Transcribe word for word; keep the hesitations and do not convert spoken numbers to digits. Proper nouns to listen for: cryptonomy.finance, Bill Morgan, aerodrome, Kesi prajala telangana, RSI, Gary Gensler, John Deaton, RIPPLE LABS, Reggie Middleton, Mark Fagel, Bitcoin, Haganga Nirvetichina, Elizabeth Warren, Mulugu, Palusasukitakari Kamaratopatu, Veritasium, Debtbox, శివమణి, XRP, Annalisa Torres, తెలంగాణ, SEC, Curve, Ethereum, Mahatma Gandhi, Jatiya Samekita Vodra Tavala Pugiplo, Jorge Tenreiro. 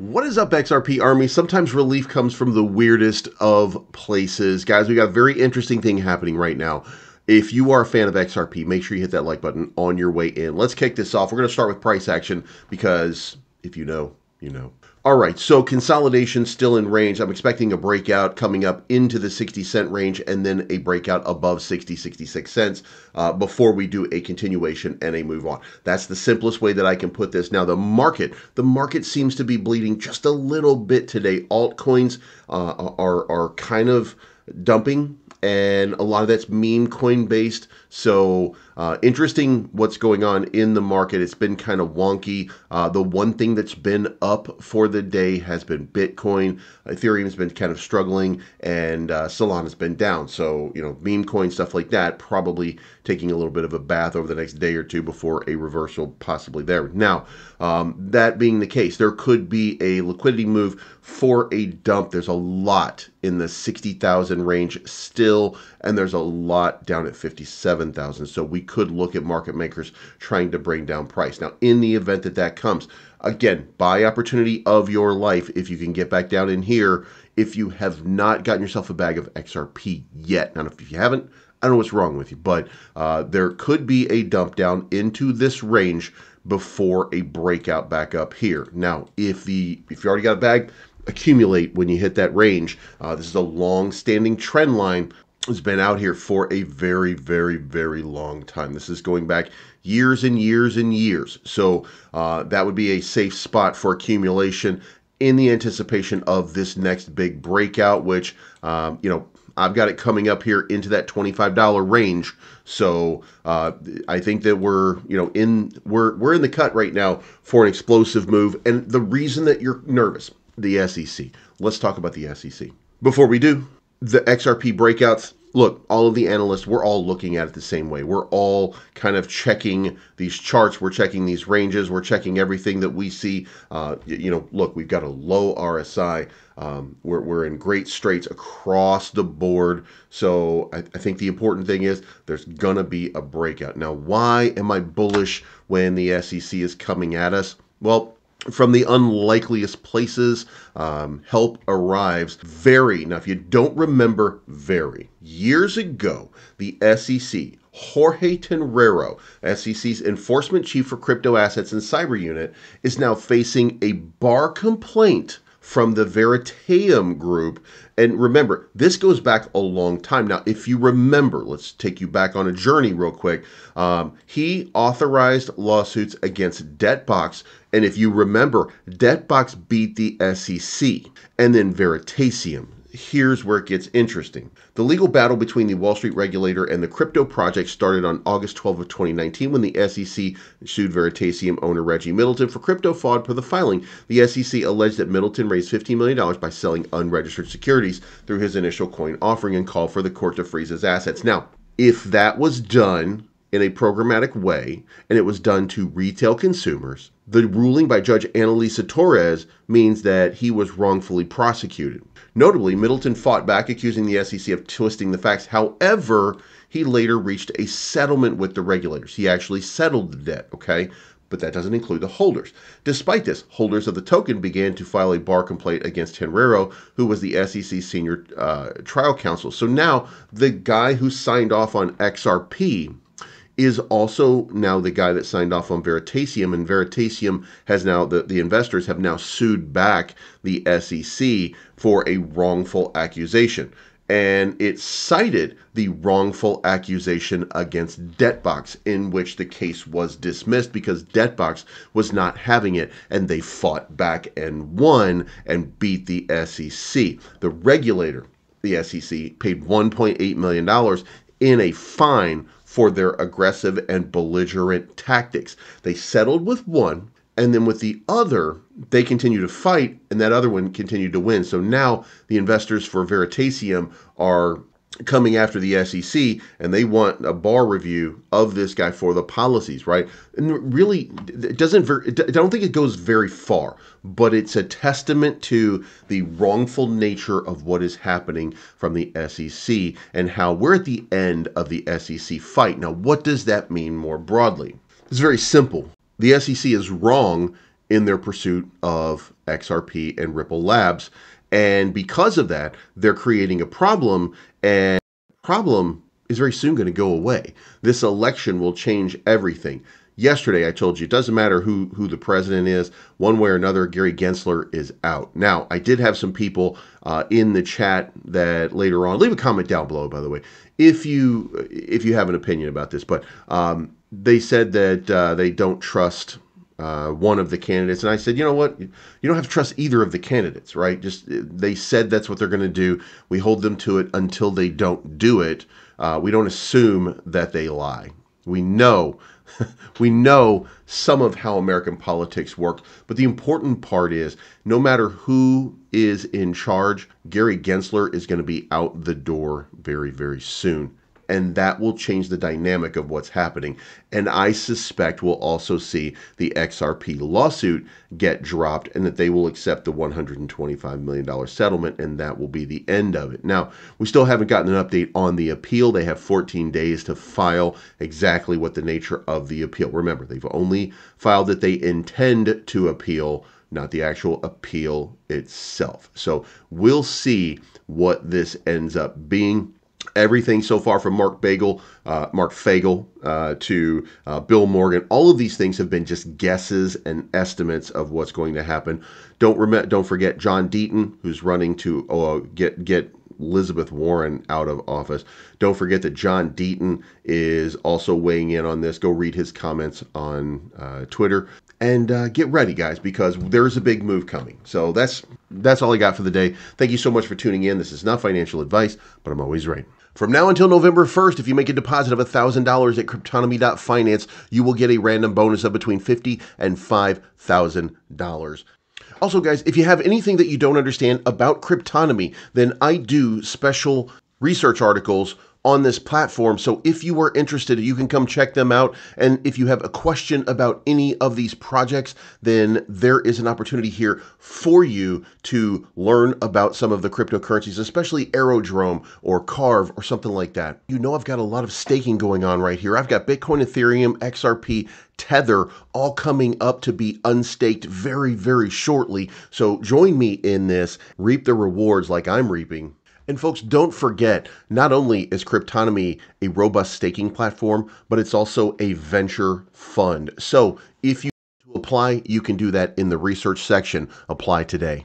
What is up, X R P Army? Sometimes relief comes from the weirdest of places. Guys, we got a very interesting thing happening right now. If you are a fan of X R P, make sure you hit that like button on your way in. Let's kick this off. We're going to start with price action because if you know, you know. All right, so consolidation still in range. I'm expecting a breakout coming up into the sixty cent range and then a breakout above sixty, sixty-six cents uh, before we do a continuation and a move on. That's the simplest way that I can put this. Now, the market, the market seems to be bleeding just a little bit today. Altcoins uh, are, are kind of dumping, and a lot of that's meme coin based. So uh, interesting what's going on in the market. It's been kind of wonky. Uh, the one thing that's been up for the day has been Bitcoin. Ethereum has been kind of struggling, and uh, Solana's been down. So, you know, meme coin stuff like that probably taking a little bit of a bath over the next day or two before a reversal possibly there. Now, um, that being the case, there could be a liquidity move for a dump. There's a lot in the sixty thousand range still, and there's a lot down at fifty-seven thousand. So we could look at market makers trying to bring down price. Now, in the event that that comes, again, buy opportunity of your life if you can get back down in here, if you have not gotten yourself a bag of X R P yet. Now, if you haven't, I don't know what's wrong with you, but uh, there could be a dump down into this range before a breakout back up here. Now, if the if you already got a bag, accumulate when you hit that range. Uh, this is a long-standing trend line. It's been out here for a very, very, very long time. This is going back years and years and years. So uh, that would be a safe spot for accumulation in the anticipation of this next big breakout, which, um, you know, I've got it coming up here into that twenty-five dollar range. So uh, I think that we're, you know, in we're we're in the cut right now for an explosive move. And the reason that you're nervous, the S E C. Let's talk about the S E C. Before we do, the X R P breakouts, look, all of the analysts, we're all looking at it the same way. We're all kind of checking these charts. We're checking these ranges. We're checking everything that we see. Uh, you know, look, we've got a low R S I. Um, we're, we're in great straits across the board. So I, I think the important thing is there's going to be a breakout. Now, why am I bullish when the S E C is coming at us? Well, from the unlikeliest places, um, help arrives. Very, now if you don't remember, very, years ago, the S E C, Jorge Tenreiro, S E C's enforcement chief for crypto assets and cyber unit, is now facing a bar complaint from the Veritasium group. And remember, this goes back a long time. Now, if you remember, let's take you back on a journey real quick. Um, he authorized lawsuits against Debtbox. And if you remember, Debtbox beat the S E C and then Veritasium. Here's where it gets interesting. The legal battle between the Wall Street regulator and the crypto project started on August twelfth of twenty nineteen when the S E C sued Veritasium owner Reggie Middleton for crypto fraud per the filing. The S E C alleged that Middleton raised fifteen million dollars by selling unregistered securities through his initial coin offering and called for the court to freeze his assets. Now, if that was done in a programmatic way and it was done to retail consumers, the ruling by Judge Annalisa Torres means that he was wrongfully prosecuted. Notably, Middleton fought back, accusing the S E C of twisting the facts. However, he later reached a settlement with the regulators. He actually settled the debt, okay? But that doesn't include the holders. Despite this, holders of the token began to file a bar complaint against Tenreiro, who was the S E C senior uh, trial counsel. So now the guy who signed off on X R P is also now the guy that signed off on Veritasium, and Veritasium has now, the, the investors have now sued back the S E C for a wrongful accusation. And it cited the wrongful accusation against Debtbox, in which the case was dismissed because Debtbox was not having it, and they fought back and won and beat the S E C. The regulator, the S E C, paid one point eight million dollars in a fine for their aggressive and belligerent tactics. They settled with one, and then with the other, they continued to fight, and that other one continued to win. So now the investors for Veritasium are coming after the S E C, and they want a bar review of this guy for the policies, right? And really, it doesn't, I don't think it goes very far, but it's a testament to the wrongful nature of what is happening from the S E C and how we're at the end of the S E C fight. Now, what does that mean more broadly? It's very simple. The S E C is wrong in their pursuit of X R P and Ripple Labs. And because of that, they're creating a problem, and the problem is very soon going to go away. This election will change everything. Yesterday, I told you, it doesn't matter who, who the president is. One way or another, Gary Gensler is out. Now, I did have some people uh, in the chat that later on, leave a comment down below, by the way, if you if you have an opinion about this. But um, they said that uh, they don't trust Uh, one of the candidates. And I said, you know what? You don't have to trust either of the candidates, right? Just they said that's what they're going to do. We hold them to it until they don't do it. Uh, we don't assume that they lie. We know, we know some of how American politics works. But the important part is, no matter who is in charge, Gary Gensler is going to be out the door very, very soon. And that will change the dynamic of what's happening. And I suspect we'll also see the X R P lawsuit get dropped, and that they will accept the one hundred twenty-five million dollars settlement, and that will be the end of it. Now, we still haven't gotten an update on the appeal. They have fourteen days to file exactly what the nature of the appeal. Remember, they've only filed that they intend to appeal, not the actual appeal itself. So we'll see what this ends up being. Everything so far from Mark Fagel, uh, Mark Fagel uh, to uh, Bill Morgan, all of these things have been just guesses and estimates of what's going to happen. Don't rem don't forget John Deaton, who's running to oh, get get Elizabeth Warren out of office. Don't forget that John Deaton is also weighing in on this. Go read his comments on uh, Twitter. And uh, get ready, guys, because there's a big move coming. So that's that's all I got for the day. Thank you so much for tuning in. This is not financial advice, but I'm always right. From now until November first, if you make a deposit of one thousand dollars at cryptonomy dot finance, you will get a random bonus of between fifty dollars and five thousand dollars. Also, guys, if you have anything that you don't understand about cryptonomy, then I do special research articles on this platform. So if you are interested, you can come check them out. And if you have a question about any of these projects, then there is an opportunity here for you to learn about some of the cryptocurrencies, especially Aerodrome or Curve or something like that. You know, I've got a lot of staking going on right here. I've got Bitcoin, Ethereum, X R P, Tether, all coming up to be unstaked very, very shortly. So join me in this. Reap the rewards like I'm reaping. And folks, don't forget, not only is Cryptonomy a robust staking platform, but it's also a venture fund. So if you want to apply, you can do that in the research section. Apply today.